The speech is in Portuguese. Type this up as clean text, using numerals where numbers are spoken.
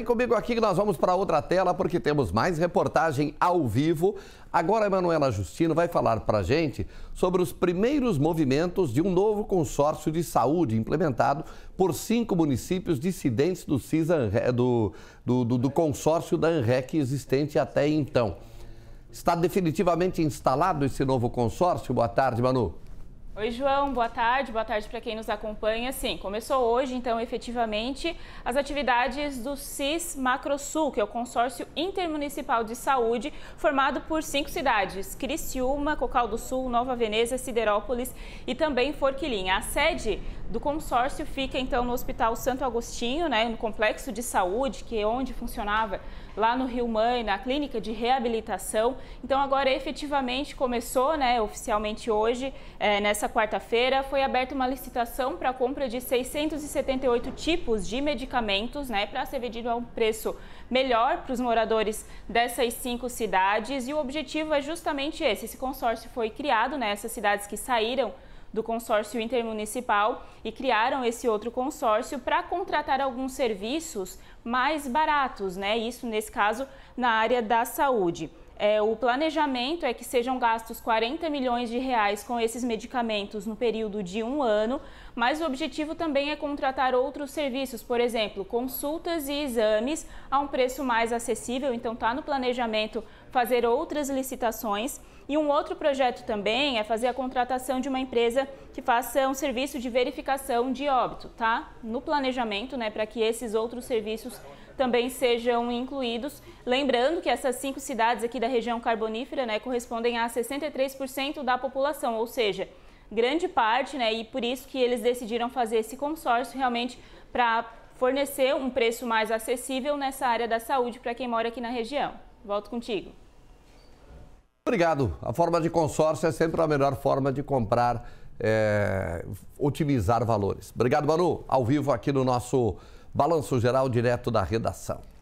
Vem comigo aqui que nós vamos para outra tela porque temos mais reportagem ao vivo. Agora a Emanuela Justino vai falar para a gente sobre os primeiros movimentos de um novo consórcio de saúde implementado por 5 municípios dissidentes do consórcio da ANREC existente até então. Está definitivamente instalado esse novo consórcio? Boa tarde, Manu. Oi, João, boa tarde para quem nos acompanha. Sim, começou hoje, então, efetivamente, as atividades do CIS Macro Sul, que é o consórcio intermunicipal de saúde, formado por 5 cidades, Criciúma, Cocal do Sul, Nova Veneza, Siderópolis e também Forquilinha. A sede do consórcio fica, então, no Hospital Santo Agostinho, né, no complexo de saúde, que é onde funcionava lá no Rio Mãe, na clínica de reabilitação. Então, agora, efetivamente, começou, né, oficialmente hoje, nessa quarta-feira, foi aberta uma licitação para a compra de 678 tipos de medicamentos, né, para ser vendido a um preço melhor para os moradores dessas 5 cidades. E o objetivo é justamente esse. Esse consórcio foi criado, né, essas cidades que saíram do consórcio intermunicipal e criaram esse outro consórcio para contratar alguns serviços mais baratos, né, isso nesse caso na área da saúde. O planejamento é que sejam gastos 40 milhões de reais com esses medicamentos no período de 1 ano, mas o objetivo também é contratar outros serviços, por exemplo, consultas e exames a um preço mais acessível, então está no planejamento fazer outras licitações. E um outro projeto também é fazer a contratação de uma empresa que faça um serviço de verificação de óbito, tá? No planejamento, né, para que esses outros serviços também sejam incluídos. Lembrando que essas 5 cidades aqui da região carbonífera, né, correspondem a 63% da população, ou seja, grande parte, né, e por isso que eles decidiram fazer esse consórcio realmente para fornecer um preço mais acessível nessa área da saúde para quem mora aqui na região. Volto contigo. Obrigado. A forma de consórcio é sempre a melhor forma de comprar, otimizar valores. Obrigado, Manu. Ao vivo aqui no nosso Balanço Geral, direto da redação.